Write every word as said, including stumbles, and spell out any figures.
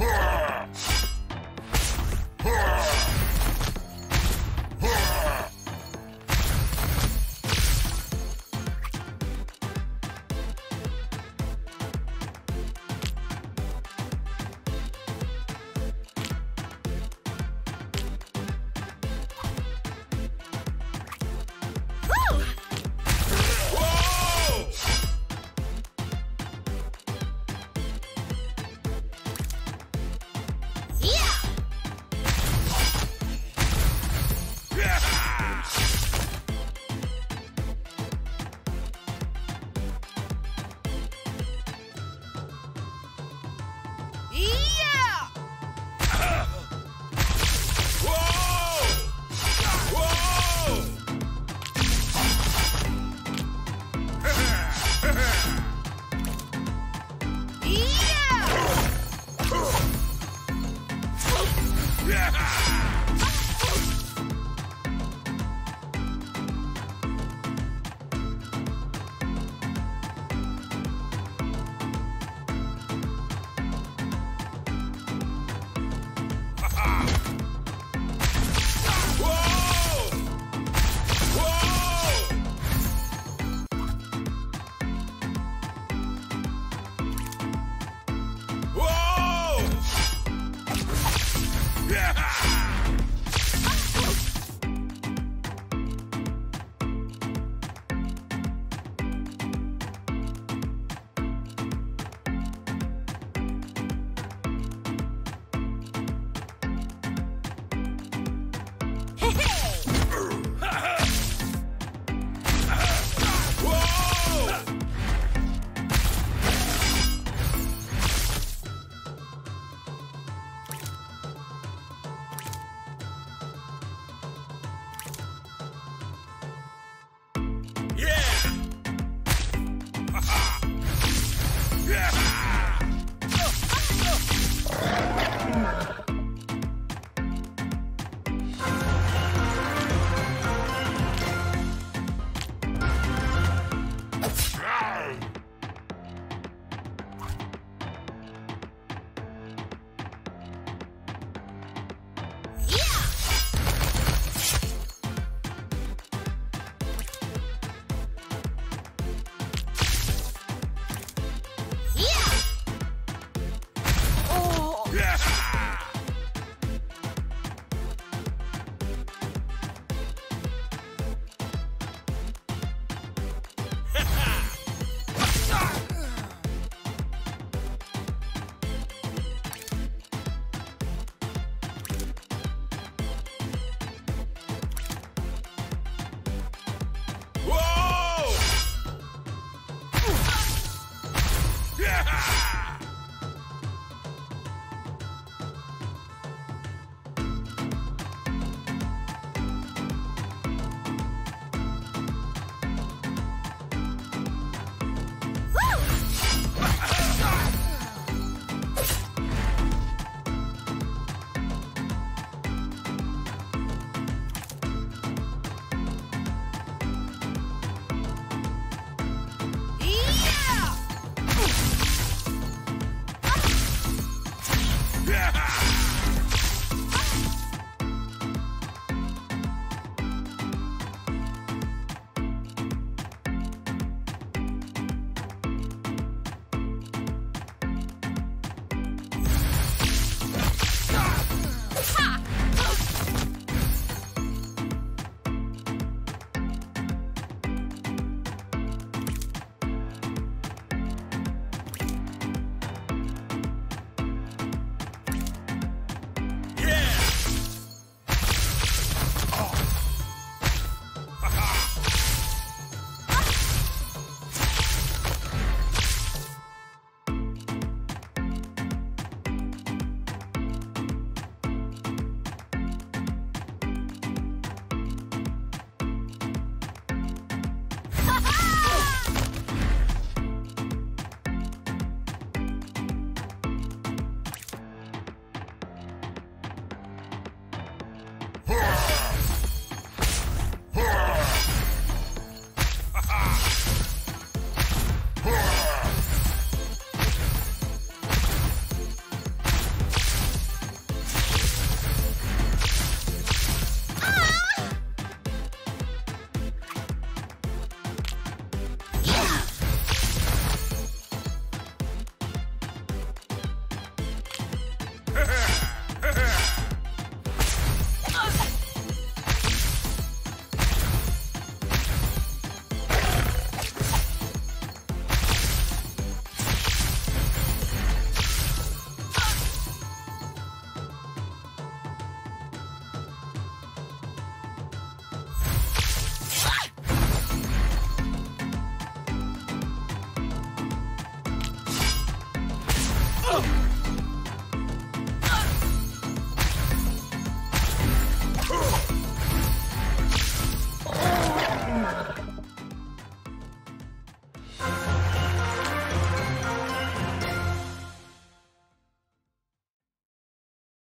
Yeah!